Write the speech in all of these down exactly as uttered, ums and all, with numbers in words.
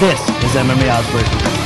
This is M M A Outbreak.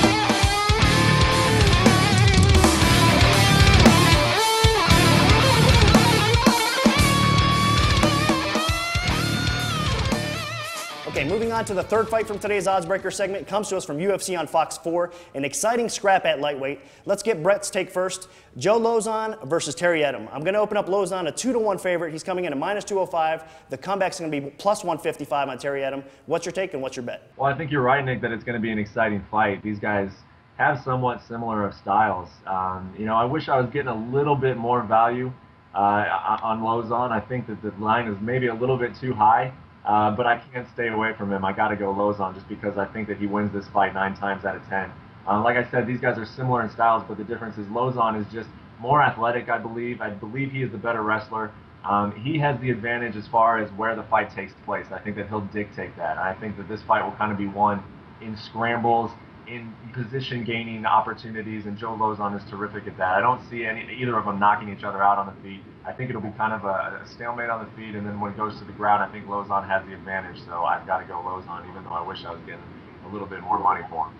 Okay, moving on to the third fight from today's Odds Breaker segment. It comes to us from U F C on Fox four, an exciting scrap at lightweight. Let's get Brett's take first. Joe Lauzon versus Terry Etim. I'm going to open up Lauzon, a two to one favorite. He's coming in at minus two oh five. The comeback's going to be plus one fifty-five on Terry Etim. What's your take and what's your bet? Well, I think you're right, Nick, that it's going to be an exciting fight. These guys have somewhat similar of styles. Um, you know, I wish I was getting a little bit more value uh, on Lauzon. I think that the line is maybe a little bit too high. Uh, but I can't stay away from him. I got to go Lauzon just because I think that he wins this fight nine times out of ten. Uh, like I said, these guys are similar in styles, but the difference is Lauzon is just more athletic, I believe. I believe he is the better wrestler. Um, he has the advantage as far as where the fight takes place. I think that he'll dictate that. I think that this fight will kind of be won in scrambles, in position-gaining opportunities, and Joe Lauzon is terrific at that. I don't see any either of them knocking each other out on the feet. I think it'll be kind of a, a stalemate on the feet, and then when it goes to the ground, I think Lauzon has the advantage, so I've got to go Lauzon, even though I wish I was getting a little bit more money for him.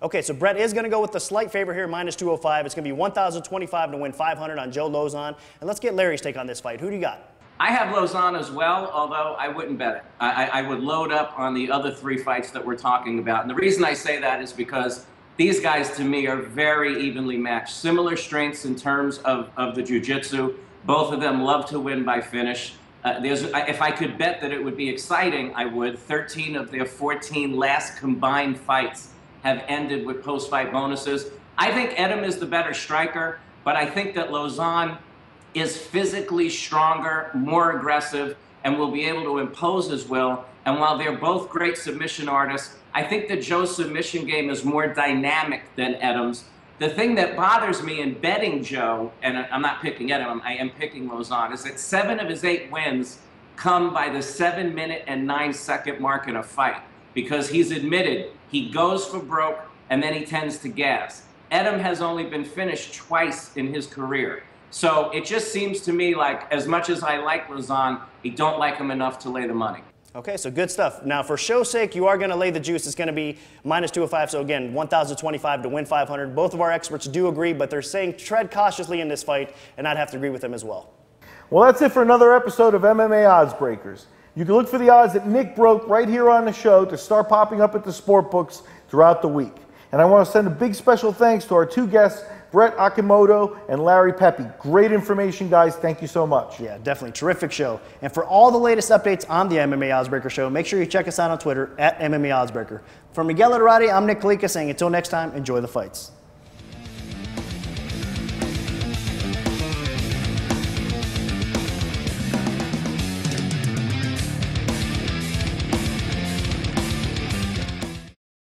Okay, so Brett is going to go with the slight favor here, minus two oh five. It's going to be one thousand twenty-five to win five hundred on Joe Lauzon. And let's get Larry's take on this fight. Who do you got? I have Lauzon as well, although I wouldn't bet it. I, I would load up on the other three fights that we're talking about. And the reason I say that is because these guys, to me, are very evenly matched. Similar strengths in terms of, of the jiu-jitsu. Both of them love to win by finish. Uh, there's, if I could bet that it would be exciting, I would. thirteen of their fourteen last combined fights have ended with post-fight bonuses. I think Etim is the better striker, but I think that Lauzon is physically stronger, more aggressive, and will be able to impose his will. And while they're both great submission artists, I think that Joe's submission game is more dynamic than Etim's. The thing that bothers me in betting Joe, and I'm not picking Etim, I am picking Lauzon, is that seven of his eight wins come by the seven minute and nine second mark in a fight, because he's admitted he goes for broke and then he tends to gas. Etim has only been finished twice in his career. So it just seems to me like, as much as I like Lauzon, I don't like him enough to lay the money. Okay, so good stuff. Now, for show's sake, you are going to lay the juice. It's going to be minus two oh five, so again, one thousand twenty-five to win five hundred. Both of our experts do agree, but they're saying tread cautiously in this fight, and I'd have to agree with them as well. Well, that's it for another episode of M M A Odds Breakers. You can look for the odds that Nick broke right here on the show to start popping up at the sportbooks throughout the week. And I want to send a big special thanks to our two guests, Brett Akimoto and Larry Pepe. Great information, guys. Thank you so much. Yeah, definitely. Terrific show. And for all the latest updates on the M M A Oddsbreaker show, make sure you check us out on Twitter at M M A Oddsbreaker. For Miguel Adorati, I'm Nick Kalika saying until next time, enjoy the fights.